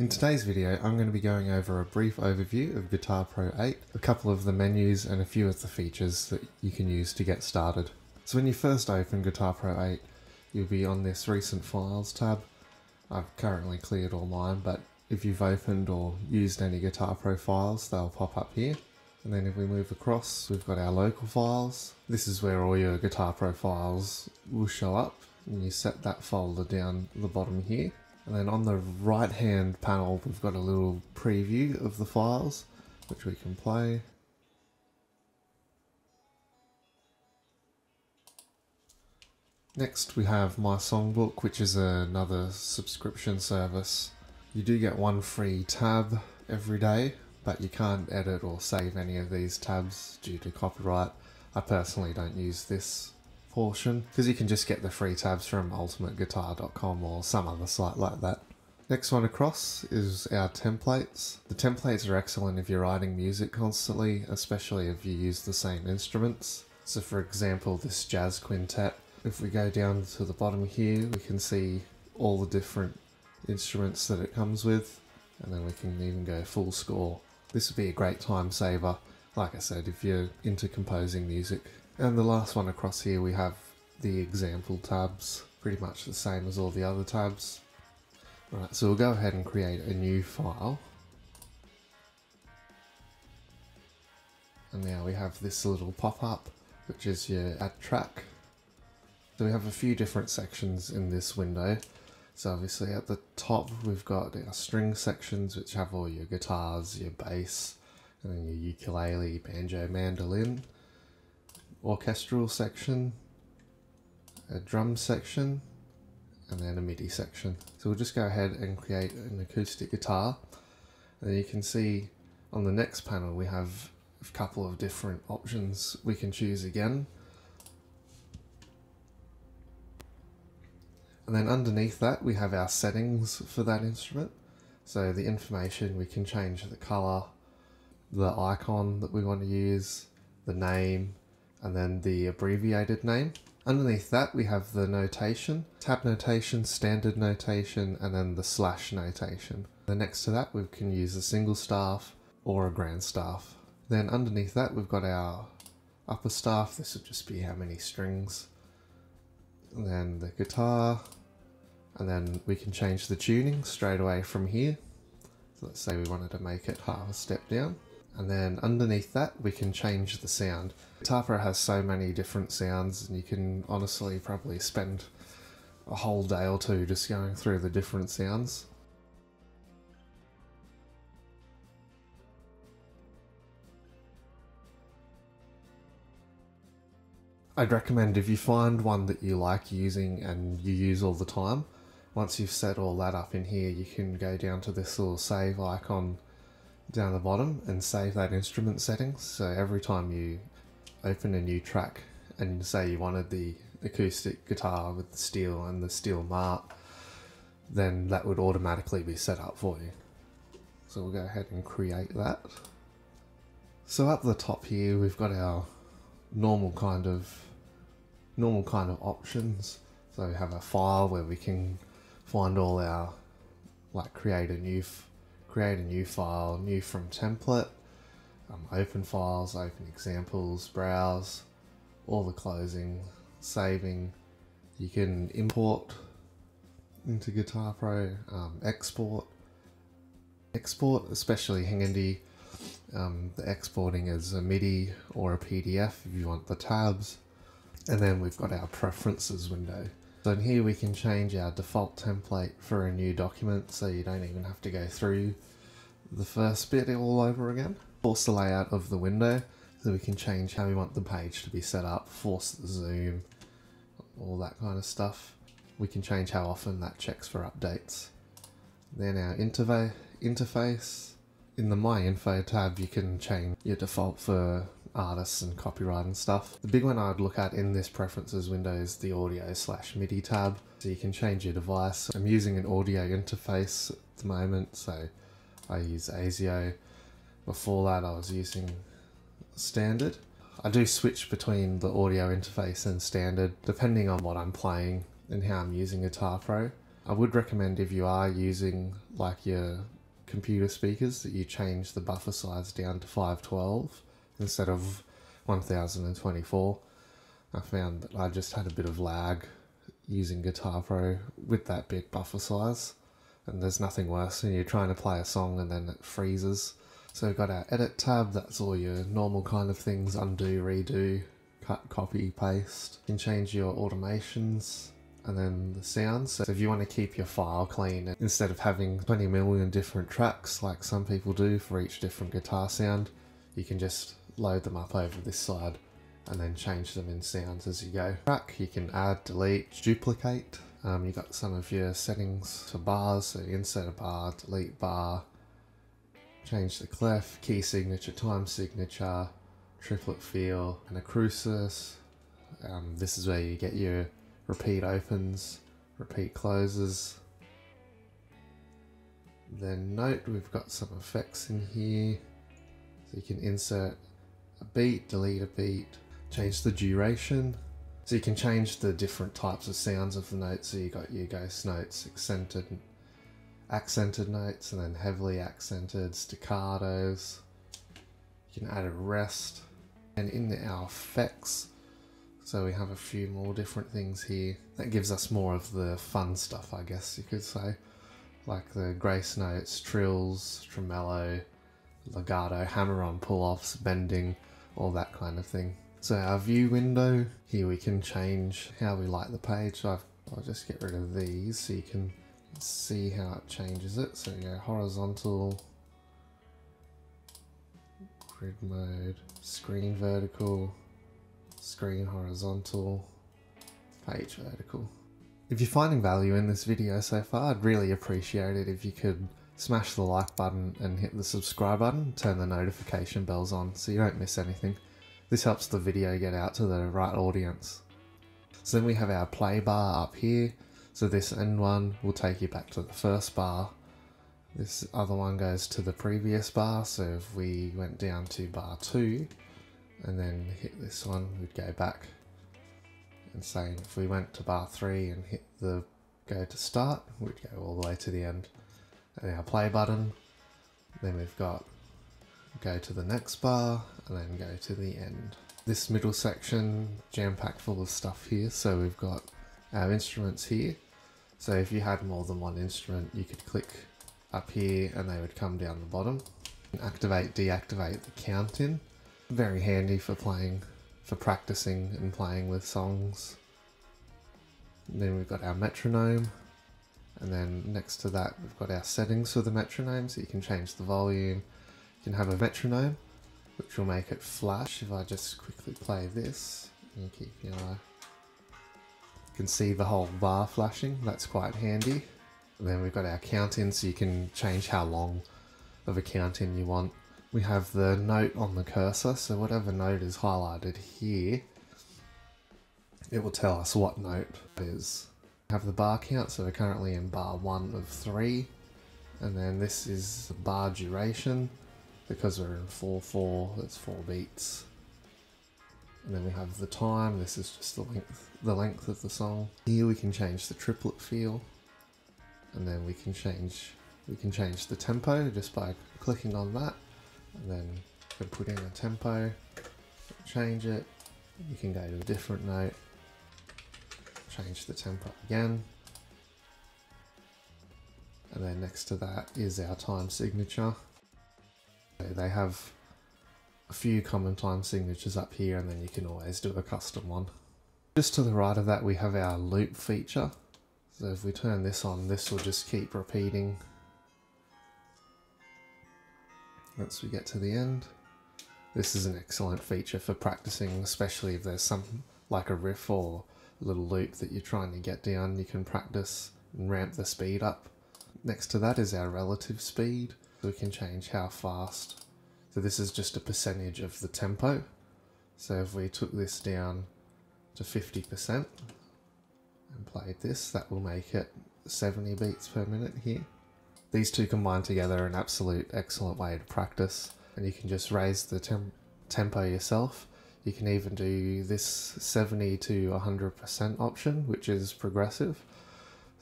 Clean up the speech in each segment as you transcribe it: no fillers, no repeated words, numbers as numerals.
In today's video, I'm going to be going over a brief overview of Guitar Pro 8, a couple of the menus and a few of the features that you can use to get started. So when you first open Guitar Pro 8, you'll be on this Recent Files tab. I've currently cleared all mine, but if you've opened or used any Guitar Pro files, they'll pop up here. And then if we move across, we've got our local files. This is where all your Guitar Pro files will show up, and you set that folder down the bottom here. And then on the right hand panel we've got a little preview of the files which we can play. Next we have My Songbook, which is another subscription service. You do get one free tab every day, but you can't edit or save any of these tabs due to copyright. I personally don't use this portion because you can just get the free tabs from ultimateguitar.com or some other site like that. Next one across is our templates. The templates are excellent if you're writing music constantly, especially if you use the same instruments. So for example, this jazz quintet, if we go down to the bottom here, we can see all the different instruments that it comes with, and then we can even go full score. This would be a great time saver, like I said, if you're into composing music. And the last one across here, we have the example tabs, pretty much the same as all the other tabs. Alright, so we'll go ahead and create a new file. And now we have this little pop-up, which is your add track. So we have a few different sections in this window. So obviously at the top, we've got our string sections, which have all your guitars, your bass, and then your ukulele, banjo, mandolin. Orchestral section, a drum section, and then a MIDI section. So we'll just go ahead and create an acoustic guitar. And you can see on the next panel we have a couple of different options we can choose again. And then underneath that we have our settings for that instrument. So the information, we can change the color, the icon that we want to use, the name, and then the abbreviated name. Underneath that we have the notation, tab notation, standard notation, and then the slash notation. Then next to that we can use a single staff or a grand staff. Then underneath that we've got our upper staff, this would just be how many strings. And then the guitar, and then we can change the tuning straight away from here. So let's say we wanted to make it half a step down. And then underneath that, we can change the sound. Guitar Pro has so many different sounds, and you can honestly probably spend a whole day or two just going through the different sounds. I'd recommend if you find one that you like using and you use all the time, once you've set all that up in here, you can go down to this little save icon down the bottom and save that instrument settings. So every time you open a new track and say you wanted the acoustic guitar with the steel and the steel mart, then that would automatically be set up for you. So we'll go ahead and create that. So up the top here we've got our normal kind of options. So we have a file where we can find all our, like, create a new file, new from template, open files, open examples, browse, all the closing, saving. You can import into Guitar Pro, export, especially handy. The exporting as a MIDI or a PDF if you want the tabs. And then we've got our preferences window. So in here we can change our default template for a new document, so you don't even have to go through the first bit all over again. Force the layout of the window, so we can change how we want the page to be set up, force the zoom, all that kind of stuff. We can change how often that checks for updates. Then our interface. In the My Info tab you can change your default for artists and copyright and stuff. The big one I'd look at in this preferences window is the audio/MIDI tab. So you can change your device. I'm using an audio interface at the moment, so I use ASIO. Before that I was using standard. I do switch between the audio interface and standard depending on what I'm playing and how I'm using Guitar Pro. I would recommend, if you are using like your computer speakers, that you change the buffer size down to 512 instead of 1024. I found that I just had a bit of lag using Guitar Pro with that big buffer size, and there's nothing worse than you're trying to play a song and then it freezes. So we've got our edit tab, that's all your normal kind of things: undo, redo, cut, copy, paste. You can change your automations and then the sounds. So if you want to keep your file clean instead of having 20 million different tracks like some people do for each different guitar sound, you can just load them up over this side and then change them in sounds as you go. Track, you can add, delete, duplicate. You've got some of your settings for bars, so you insert a bar, delete bar, change the clef, key signature, time signature, triplet feel, and a crucis. This is where you get your repeat opens, repeat closes. Then note, we've got some effects in here. So you can insert a beat, delete a beat, change the duration. So you can change the different types of sounds of the notes. So you got your ghost notes, accented notes, and then heavily accented, staccatos. You can add a rest. And in our effects, so we have a few more different things here. That gives us more of the fun stuff, I guess you could say, like the grace notes, trills, tremolo, legato, hammer-on pull-offs, bending, all that kind of thing. So our view window, here we can change how we light the page. So I'll just get rid of these so you can see how it changes it. So we go horizontal, grid mode, screen vertical, screen horizontal, page vertical. If you're finding value in this video so far, I'd really appreciate it if you could smash the like button and hit the subscribe button, turn the notification bells on so you don't miss anything. This helps the video get out to the right audience. So then we have our play bar up here. So this end one will take you back to the first bar. This other one goes to the previous bar. So if we went down to bar 2 and then hit this one, we'd go back. And same, if we went to bar 3 and hit the go to start, we'd go all the way to the end. And our play button, then we've got go to the next bar and then go to the end. This middle section, jam-packed full of stuff here. So we've got our instruments here. So if you had more than one instrument, you could click up here and they would come down the bottom. Activate, deactivate the count-in. Very handy for playing, for practicing and playing with songs. And then we've got our metronome. And then next to that, we've got our settings for the metronome. So you can change the volume. You can have a metronome, which will make it flash. If I just quickly play this, and keep your eye, you can see the whole bar flashing. That's quite handy. And then we've got our count-in, so you can change how long of a count-in you want. We have the note on the cursor, so whatever note is highlighted here, it will tell us what note it is. Have the bar count, so we're currently in bar 1 of 3, and then this is the bar duration, because we're in 4/4, that's 4 beats. And then we have the time, this is just the length of the song. Here we can change the triplet feel, and then we can change the tempo just by clicking on that, and then you can put in a tempo, change it, you can go to a different note, change the tempo again. And then next to that is our time signature. So they have a few common time signatures up here, and then you can always do a custom one. Just to the right of that, we have our loop feature. So if we turn this on, this will just keep repeating once we get to the end. This is an excellent feature for practicing, especially if there's something like a riff or little loop that you're trying to get down. You can practice and ramp the speed up. Next to that is our relative speed. So we can change how fast. So this is just a percentage of the tempo. So if we took this down to 50% and played this, that will make it 70 beats per minute here. These two combined together are an absolute excellent way to practice, and you can just raise the tempo yourself. You can even do this 70 to 100% option, which is progressive.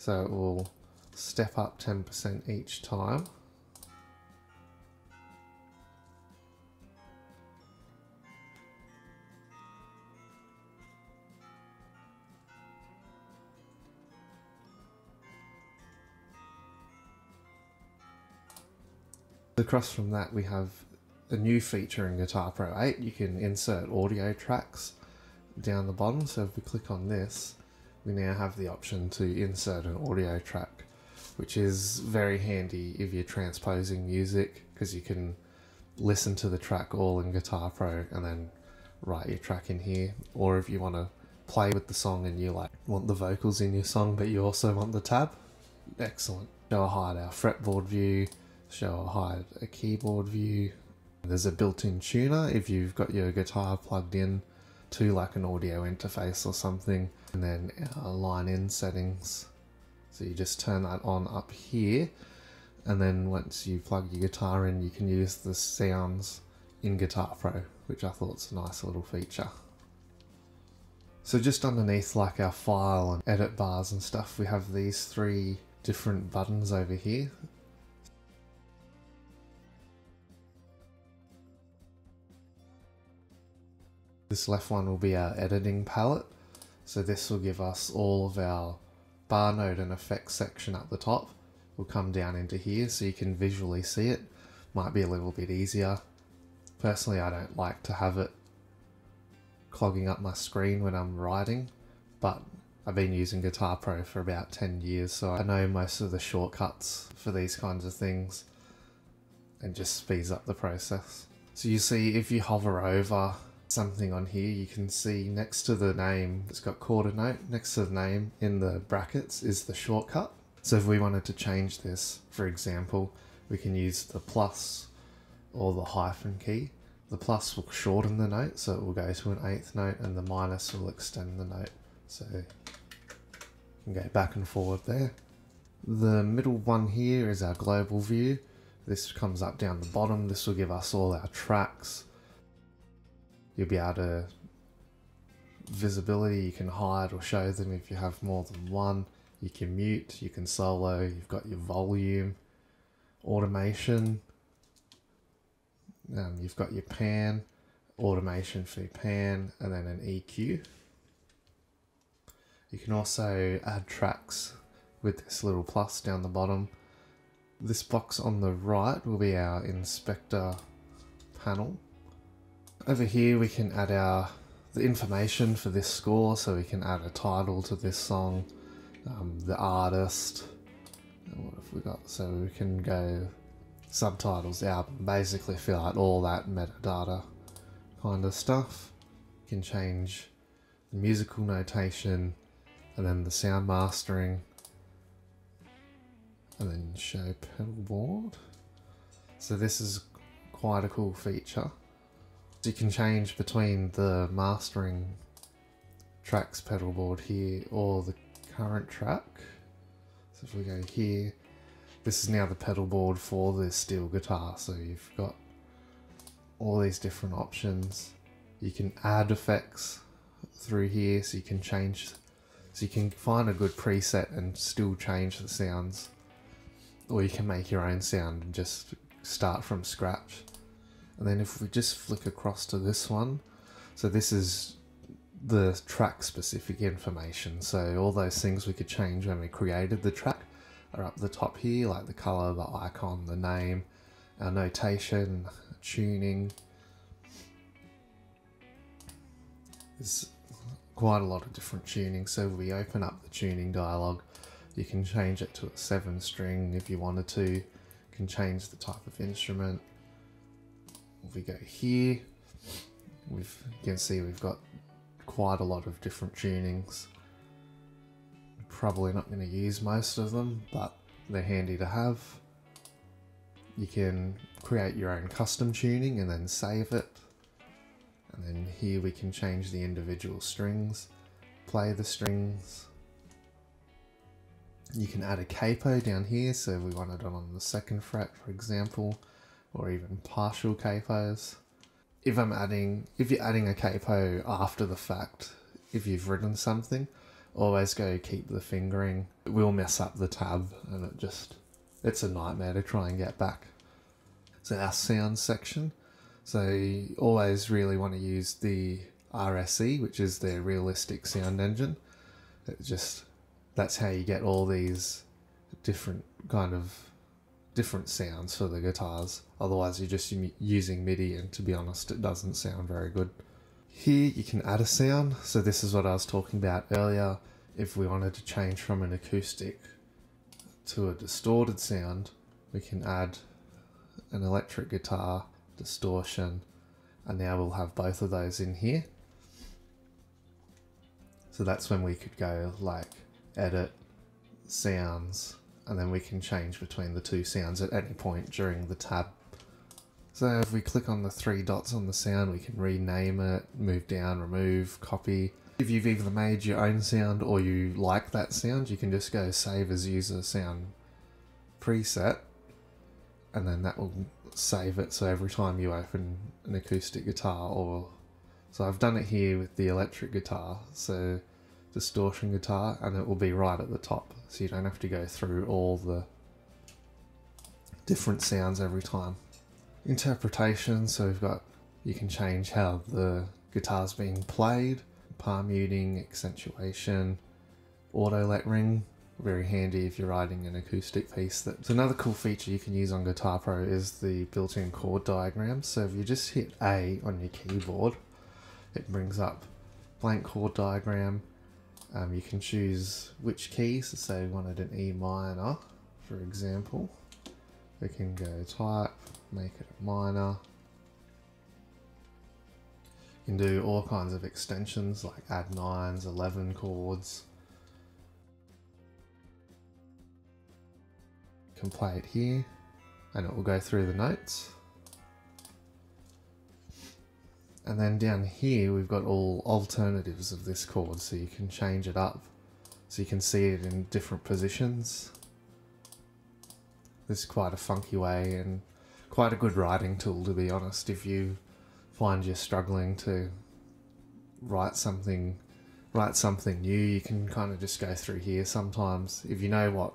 So it will step up 10% each time. Across from that we have a new feature in Guitar Pro 8. You can insert audio tracks down the bottom, so if we click on this we now have the option to insert an audio track, which is very handy if you're transposing music, because you can listen to the track all in Guitar Pro and then write your track in here, or if you want to play with the song and you want the vocals in your song but you also want the tab. Excellent. Go hide our fretboard view. Show or hide a keyboard view. There's a built-in tuner if you've got your guitar plugged in to like an audio interface or something. And then line in settings. So you just turn that on up here, and then once you plug your guitar in you can use the sounds in Guitar Pro, which I thought's a nice little feature. So just underneath like our file and edit bars and stuff, we have these three different buttons over here. This left one will be our editing palette, so this will give us all of our bar note and effects section at the top. We'll come down into here so you can visually see it. Might be a little bit easier. Personally, I don't like to have it clogging up my screen when I'm writing, but I've been using Guitar Pro for about 10 years, so I know most of the shortcuts for these kinds of things and just speeds up the process. So you see if you hover over something on here, you can see next to the name, it's got quarter note, next to the name in the brackets is the shortcut. So if we wanted to change this, for example, we can use the plus or the hyphen key. The plus will shorten the note, so it will go to an eighth note, and the minus will extend the note. So you can go back and forward there. The middle one here is our global view. This comes up down the bottom. This will give us all our tracks. You'll be able to visibility, you can hide or show them if you have more than one. You can mute, you can solo, you've got your volume, automation, you've got your pan, automation for your pan, and then an EQ. You can also add tracks with this little plus down the bottom. This box on the right will be our inspector panel. Over here we can add the information for this score, so we can add a title to this song, the artist, and what have we got? So we can go subtitles, album, basically fill out all that metadata kind of stuff. You can change the musical notation and then the sound mastering, and then show pedal board. So this is quite a cool feature. You can change between the mastering tracks pedal board here or the current track. So if we go here, this is now the pedal board for the steel guitar. So you've got all these different options. You can add effects through here, so you can change, so you can find a good preset and still change the sounds, or you can make your own sound and just start from scratch. And then if we just flick across to this one, so this is the track specific information. So all those things we could change when we created the track are up the top here, like the color, the icon, the name, our notation, tuning. There's quite a lot of different tuning. So if we open up the tuning dialog, you can change it to a 7-string if you wanted to. You can change the type of instrument. If we go here, you can see we've got quite a lot of different tunings. Probably not going to use most of them, but they're handy to have. You can create your own custom tuning and then save it. And then here we can change the individual strings, play the strings. You can add a capo down here, so if we wanted it on the 2nd fret, for example, or even partial capos. If you're adding a capo after the fact, if you've written something, always go keep the fingering. It will mess up the tab, and it just, it's a nightmare to try and get back. So our sound section. So you always really want to use the RSE, which is their realistic sound engine. It just, that's how you get all these different kind of different sounds for the guitars. Otherwise you're just using MIDI, and to be honest it doesn't sound very good. Here you can add a sound. So this is what I was talking about earlier. If we wanted to change from an acoustic to a distorted sound, we can add an electric guitar distortion, and now we'll have both of those in here. So that's when we could go like edit sounds, and then we can change between the two sounds at any point during the tab. So if we click on the three dots on the sound, we can rename it, move down, remove, copy. If you've either made your own sound or you like that sound, you can just go save as user sound preset, and then that will save it. So every time you open an acoustic guitar, or so I've done it here with the electric guitar, so distortion guitar, and it will be right at the top, so you don't have to go through all the different sounds every time. Interpretation, so we've got, you can change how the guitar's being played, palm muting, accentuation, auto let ring, very handy if you're writing an acoustic piece. That's another cool feature you can use on Guitar Pro, is the built-in chord diagram. So if you just hit A on your keyboard, it brings up blank chord diagram. You can choose which keys, so say we wanted an E minor, for example. We can go type, make it a minor. You can do all kinds of extensions, like add 9s, 11 chords. You can play it here, and it will go through the notes. And then down here we've got all alternatives of this chord, so you can change it up. So you can see it in different positions. This is quite a funky way, and quite a good writing tool, to be honest, if you find you're struggling to write something new. You can kind of just go through here sometimes, if you know what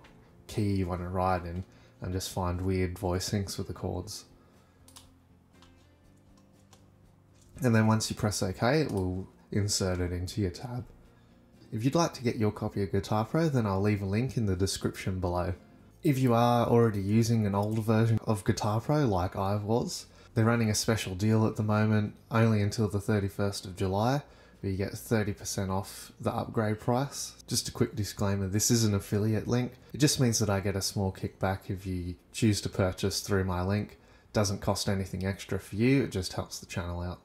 key you want to write in, and just find weird voicings with the chords. And then once you press OK, it will insert it into your tab. If you'd like to get your copy of Guitar Pro, then I'll leave a link in the description below. If you are already using an older version of Guitar Pro, like I was, they're running a special deal at the moment, only until the 31st of July, where you get 30% off the upgrade price. Just a quick disclaimer, this is an affiliate link. It just means that I get a small kickback if you choose to purchase through my link. It doesn't cost anything extra for you, it just helps the channel out.